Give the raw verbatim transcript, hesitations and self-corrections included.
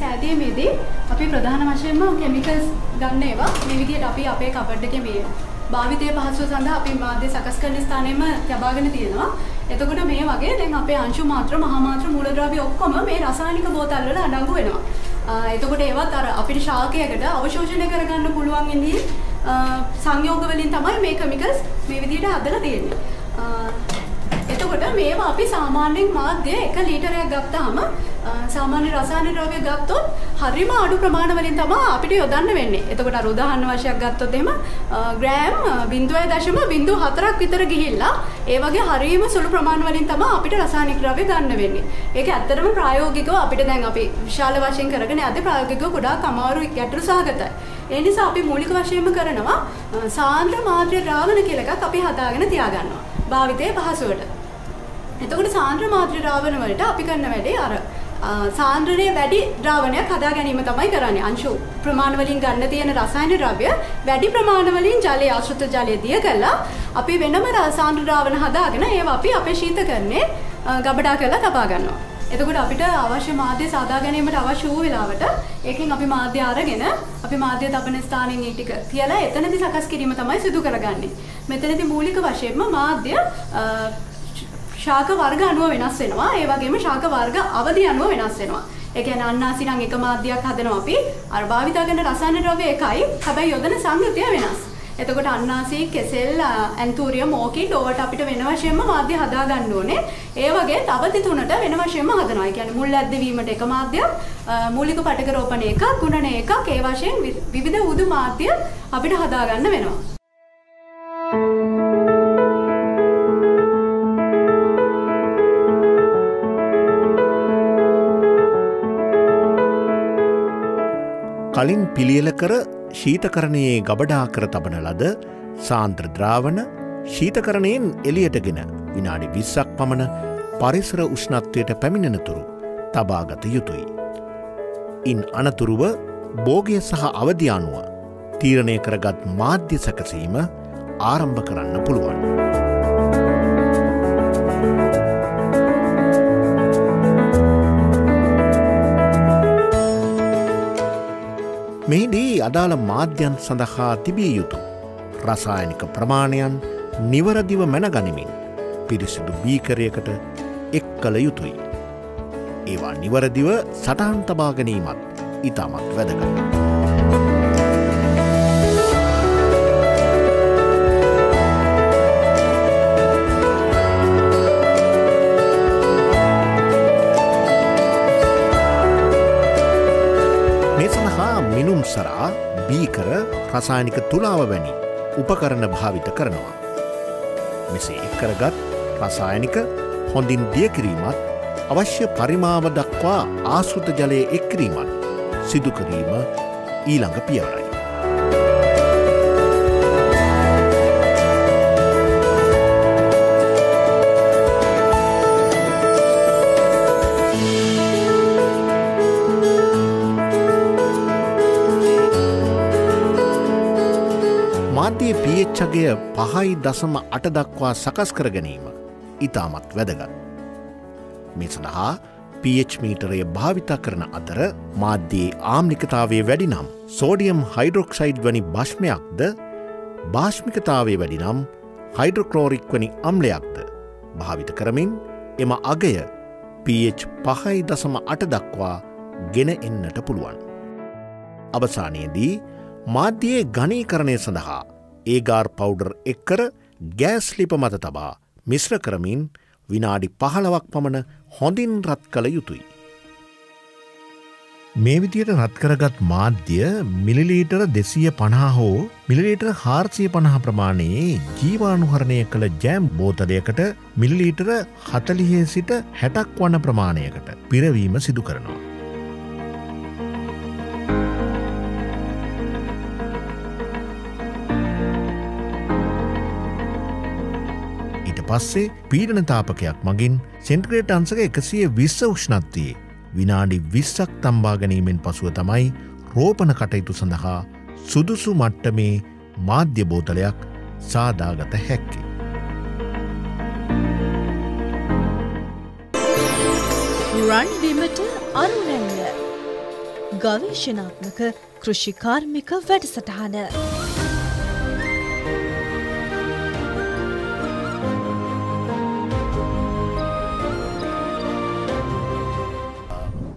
සෑදේ මේදී අපි ප්‍රධාන වශයෙන්ම කෙමිකල්ස් ගන්න ඒවා මේ විදිහට අපි අපේ කබඩ් එකේ මේ භාවිතයේ පහසුව සඳහා අපි මාධ්‍ය සකස් කරන ස්ථානෙම යබාගෙන තියෙනවා. එතකොට මේ වගේ දැන් අපේ අංශු මාත්‍ර මහා මාත්‍ර මූලද්‍රව්‍ය ඔක්කොම මේ රසායනික බෝතල් වල අඩංගු වෙනවා. එතකොට ඒවත් අර අපිට ශාකයකට අවශෝෂණය කරගන්න පුළුවන් ඉන්නේ සංයෝග වලින් තමයි මේ කෙමිකල්ස් මේ විදිහට හදලා තියෙන්නේ. එතකොට මේවා අපි සාමාන්‍යයෙන් මාධ්‍ය එක ලීටරයක් ගත්තාම සාමාන්‍ය රසායන ද්‍රව්‍ය ගත්තොත් හරිම අඩු ප්‍රමාණ වලින් තමයි අපිට යොදන්න වෙන්නේ. එතකොට අර උදාහරණ වශයක් ගත්තොත් එහෙම ග්‍රෑම් ज़ीरो दशमलव ज़ीरो चार විතර ගිහිල්ලා ඒ වගේ හරිම සුළු ප්‍රමාණ වලින් තමයි අපිට රසායනික ද්‍රව්‍ය ගන්න වෙන්නේ. ඒක ඇත්තටම ප්‍රායෝගිකව අපිට දැන් අපි විශාල වශයෙන් කරගෙන යද්දී ප්‍රායෝගිකව ගොඩාක් අමාරු ගැටලු සහගතයි. ඒ නිසා අපි මූලික වශයෙන්ම කරනවා සාන්ද්‍ර මාධ්‍ය ද්‍රාවණ කියලා එකක් අපි හදාගෙන තියාගන්නවා. භාවිතයේ පහසුවට. එතකොට සාන්ද්‍ර මාත්‍ර ද්‍රාවණ වලට අපි කරන වැඩේ අර සාන්ද්‍රණයේ වැඩි ද්‍රාවණයක් හදා ගැනීම තමයි කරන්නේ. අංශු ප්‍රමාණ වලින් ගන්න තියෙන රසායන ද්‍රව්‍ය වැඩි ප්‍රමාණ වලින් ජලයේ ආශ්‍රිත ජලයේ දිය කරලා අපි වෙනම සාන්ද්‍ර ද්‍රාවණ හදාගෙන ඒවා අපි අපේ ශීතකරණේ ගබඩා කරලා තබා ගන්නවා. එතකොට අපිට අවශ්‍ය මාධ්‍ය සාදා ගැනීමට අවශ්‍ය වූ වෙලාවට ඒකෙන් අපි මාධ්‍ය අරගෙන අපි මාධ්‍ය තබන ස්ථානෙන් ඒ ටික තියලා එතනදී සකස් කිරීම තමයි සිදු කරගන්නේ. මෙතනදී මූලික වශයෙන්ම මාධ්‍ය ශාක වර්ග අනුව වෙනස් වෙනවා. ඒ වගේම ශාක වර්ග අවදි අනුව වෙනස් වෙනවා. ඒ කියන්නේ අන්නාසි නම් එක මාධ්‍යයක් හදනවා අපි. අර භාවිතා කරන රසායන ද්‍රව්‍ය එකයි. හැබැයි යොදන සංයුතිය වෙනස්. එතකොට අන්නාසි, කෙසෙල්, ඇන්තූරියම්, ඕකිඩ් ඕවට අපිට වෙන වශයෙන්ම මාධ්‍ය හදා ගන්න ඕනේ. ඒ වගේ තව තුනට වෙන වශයෙන්ම හදනවා. ඒ කියන්නේ මුල් ඇද්දවීමට එක මාධ්‍යයක්, මූලික පටක රෝපණ එකක්, ගුණන එකක්, ඒ වශයෙන් විවිධ උදු මාධ්‍ය අපිට හදා ගන්න වෙනවා. කලින් පිළියෙල කර ශීතකරණයේ ගබඩා කර තබන ලද සාන්ද්‍ර ද්‍රාවණ ශීතකරණයෙන් එළියටගෙන විනාඩි විස්සක් පමණ පරිසර උෂ්ණත්වයට පැමිණෙනතුරු තබාගත යුතුයි. ඉන් අනතුරුව භෝගය සහ අවධි අනුව තීරණය කරගත් මාධ්‍ය සැකසීම ආරම්භ කරන්න පුළුවන්. මෙහිදී අදාළ මාධ්‍යන් සඳහා තිබිය යුතු රසායනික ප්‍රමාණයන් නිවරදිව මැනගනිමින් පිරිසිදු බීකරයකට එක් කළ යුතුයි. ඒවා නිවරදිව සටහන් තබා ගැනීමත් ඉතාමත් වැදගත්. සරා බීකර රසායනික තුලාව වැනි උපකරණ භාවිත කරනවා. මෙසේ එක්කරගත් රසායනික හොඳින් දිය කිරීමත් අවශ්‍ය පරිමාව දක්වා ආශ්‍රිත ජලයේ එක් කිරීමත් සිදු කිරීම ඊළඟ පියවරයි. පීච්චගය පහයි දසම අට දක්වා සකස් කර ගැනීම ඉතාමත් වැදගත්. මේ සඳහා පීච් මීටරය භාවිතා කරන අතර මාධ්‍යයේ ආම්ලිකතාවය වැඩිනම් සෝඩියම් හයිඩ්‍රොක්සයිඩ් වැනි භාෂ්මයක්ද භාෂ්මිකතාවය වැඩිනම් හයිඩ්‍රොක්ලෝරික් වැනි අම්ලයක්ද භාවිත කරමින් එම අගය පීච් පහයි දසම අට දක්වා ගෙන එන්නට පුළුවන්. අවසානයේදී මාධ්‍යයේ ඝනීකරණය සඳහා ඒගාර් පවුඩර් එක් කර ගෑස් ලිප මත තබා මිශ්‍ර කරමින් විනාඩි පහළොවක් පමණ හොඳින් රත් කළ යුතුයි. මේ විදියට රත් කරගත් මාධ්‍ය මිලිලීටර දෙසිය පණහා හෝ මිලිලීටර හාරසිය පණහා ප්‍රමාණයේ ජීවාණුහරණය කළ ජෑම් බෝතලයකට මිලිලීටර හතලිහේ සිට හැටක් වන ප්‍රමාණයකට පිරවීම සිදු කරනවා. පස්සේ පීඩන තාපකයක් මගින් සෙන්ටිග්‍රේඩ් අංශක එකසිය විස්ස උෂ්ණත්වයේ විනාඩි විස්සක් තම්බා ගැනීමෙන් පසුව තමයි රෝපණ කටයුතු සඳහා සුදුසු මට්ටමේ මාධ්‍ය බෝතලයක් සාදාගත හැක්කේ. රන් බිමට අරුණැල්ල. ಗವೇಷಣಾತ್ಮಕ ಕೃಷಿ ಕಾರ್ಮಿಕ ವೆಡಸಟಾನ।